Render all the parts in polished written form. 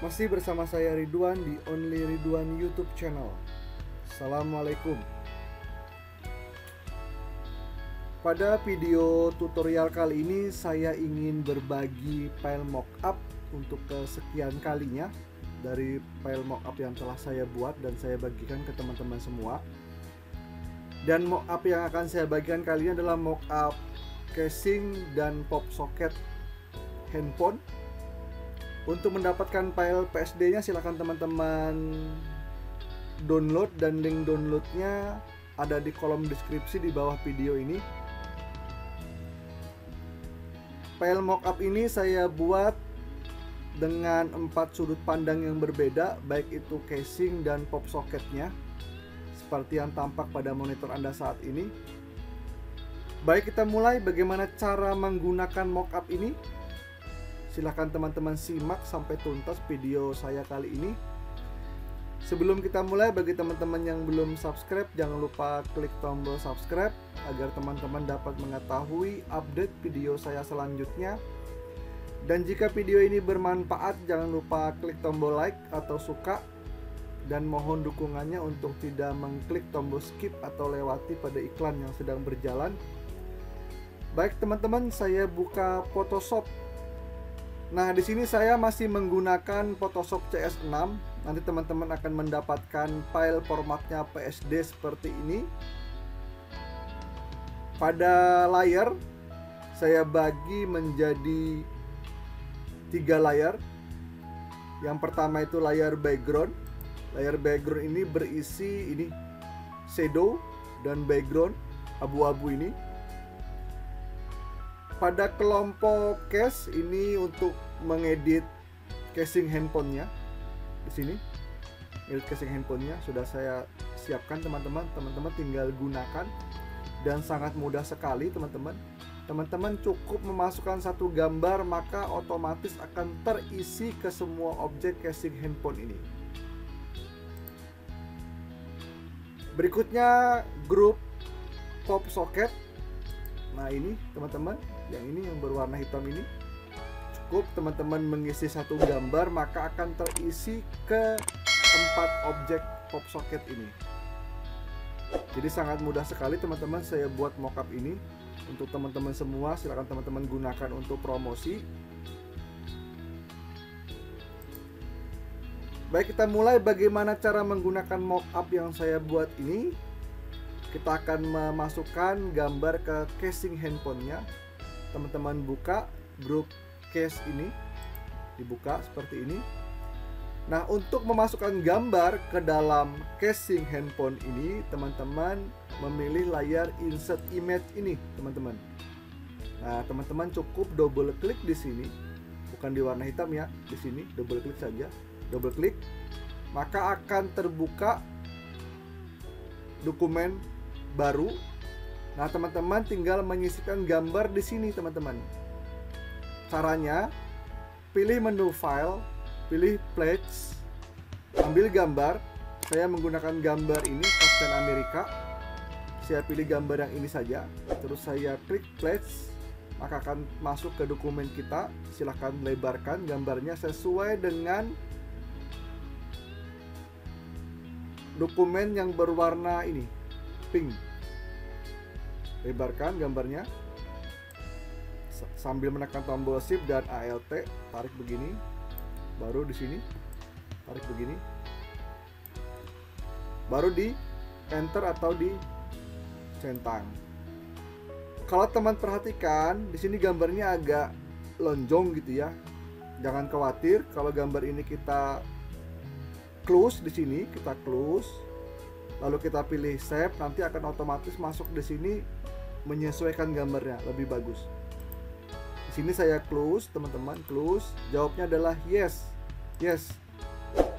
Masih bersama saya Ridwan di Only Ridwan Youtube Channel. Assalamualaikum. Pada video tutorial kali ini saya ingin berbagi file mockup untuk kesekian kalinya dari file mockup yang telah saya buat dan saya bagikan ke teman-teman semua. Dan mockup yang akan saya bagikan kali ini adalah mockup casing dan PopSocket handphone. Untuk mendapatkan file PSD-nya silahkan teman-teman download, dan link downloadnya ada di kolom deskripsi di bawah video ini. File mockup ini saya buat dengan 4 sudut pandang yang berbeda, baik itu casing dan PopSocket-nya, seperti yang tampak pada monitor Anda saat ini. Baik, kita mulai bagaimana cara menggunakan mockup ini. Silahkan teman-teman simak sampai tuntas video saya kali ini. Sebelum kita mulai, bagi teman-teman yang belum subscribe, jangan lupa klik tombol subscribe agar teman-teman dapat mengetahui update video saya selanjutnya. Dan jika video ini bermanfaat, jangan lupa klik tombol like atau suka, dan mohon dukungannya untuk tidak mengklik tombol skip atau lewati pada iklan yang sedang berjalan. Baik teman-teman, saya buka Photoshop. Nah, di sini saya masih menggunakan Photoshop CS6. Nanti teman-teman akan mendapatkan file formatnya PSD seperti ini. Pada layer saya bagi menjadi 3 layer. Yang pertama itu layer background. Layer background ini berisi ini shadow dan background abu-abu ini. Pada kelompok case ini untuk mengedit casing handphonenya. Di sini edit casing handphonenya sudah saya siapkan teman-teman. Teman-teman tinggal gunakan dan sangat mudah sekali teman-teman. Teman-teman cukup memasukkan satu gambar, maka otomatis akan terisi ke semua objek casing handphone ini. Berikutnya grup PopSocket. Nah ini teman-teman, yang ini yang berwarna hitam ini, cukup teman-teman mengisi satu gambar maka akan terisi ke 4 objek PopSocket ini. Jadi sangat mudah sekali teman-teman saya buat mockup ini untuk teman-teman semua. Silahkan teman-teman gunakan untuk promosi. Baik, kita mulai bagaimana cara menggunakan mockup yang saya buat ini. Kita akan memasukkan gambar ke casing handphonenya. Teman-teman buka grup case ini, dibuka seperti ini. Nah, untuk memasukkan gambar ke dalam casing handphone ini, teman-teman memilih layar insert image ini, teman-teman. Nah, teman-teman cukup double klik di sini, bukan di warna hitam ya, di sini double klik saja. Double klik, maka akan terbuka dokumen baru. Nah, teman-teman tinggal menyisipkan gambar di sini, teman-teman. Caranya, pilih menu file, pilih pledge, ambil gambar. Saya menggunakan gambar ini, Captain Amerika. Saya pilih gambar yang ini saja, terus saya klik pledge, maka akan masuk ke dokumen kita. Silahkan lebarkan gambarnya sesuai dengan dokumen yang berwarna ini pink. Lebarkan gambarnya sambil menekan tombol shift dan alt. Tarik begini, baru di sini tarik begini, baru di enter atau di centang. Kalau teman perhatikan di sini gambarnya agak lonjong gitu ya, jangan khawatir. Kalau gambar ini kita close di sini, kita close, lalu kita pilih save, nanti akan otomatis masuk di sini menyesuaikan gambarnya lebih bagus. Di sini saya close, teman-teman close, jawabnya adalah yes, yes.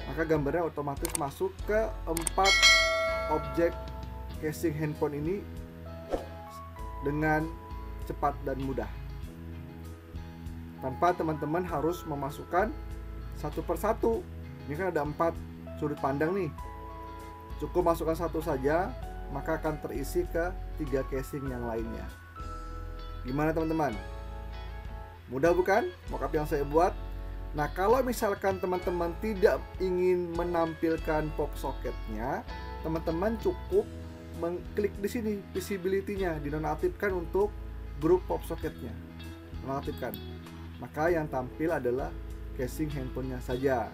Maka gambarnya otomatis masuk ke 4 objek casing handphone ini dengan cepat dan mudah, tanpa teman-teman harus memasukkan satu persatu. Ini kan ada 4 sudut pandang nih, cukup masukkan satu saja maka akan terisi ke 3 casing yang lainnya. Gimana teman-teman? Mudah bukan mockup yang saya buat? Nah, kalau misalkan teman-teman tidak ingin menampilkan PopSocket-nya, teman-teman cukup mengklik di sini visibility-nya, dinonaktifkan untuk grup PopSocket-nya. Nonaktifkan. Maka yang tampil adalah casing handphonenya saja.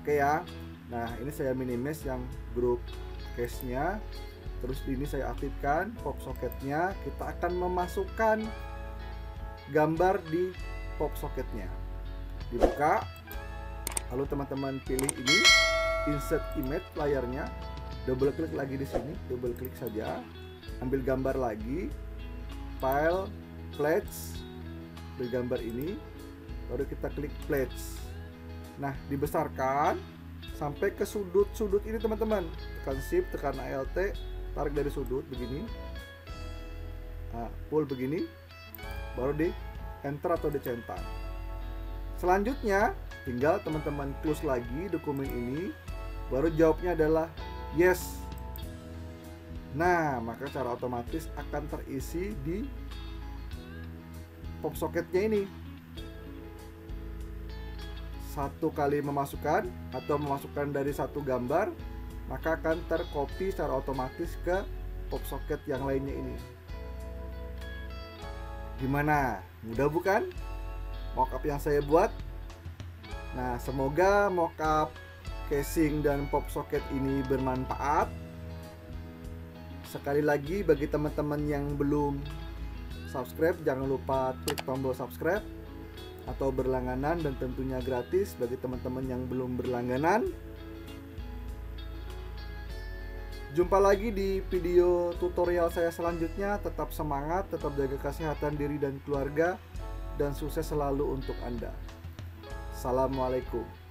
Oke ya. Nah, ini saya minimis yang grup case-nya. Terus ini saya aktifkan PopSocket-nya. Kita akan memasukkan gambar di PopSocket-nya. Dibuka, lalu teman-teman pilih ini, insert image layarnya, double klik lagi di sini, double klik saja, ambil gambar lagi, file, pledge, ambil gambar ini, baru kita klik pledge. Nah, dibesarkan sampai ke sudut-sudut ini teman-teman, tekan shift, tekan alt, tarik dari sudut begini, nah, pull begini, baru di enter atau dicentang. Selanjutnya, tinggal teman-teman close lagi dokumen ini, baru jawabnya adalah yes. Nah, maka secara otomatis akan terisi di PopSocket-nya ini. Satu kali memasukkan atau memasukkan dari satu gambar, maka akan tercopy secara otomatis ke PopSocket yang lainnya ini. Gimana? Mudah bukan? Mockup yang saya buat. Nah, semoga mockup casing dan PopSocket ini bermanfaat. Sekali lagi, bagi teman-teman yang belum subscribe, jangan lupa klik tombol subscribe atau berlangganan, dan tentunya gratis bagi teman-teman yang belum berlangganan. Jumpa lagi di video tutorial saya selanjutnya. Tetap semangat, tetap jaga kesehatan diri dan keluarga, dan sukses selalu untuk Anda. Assalamualaikum.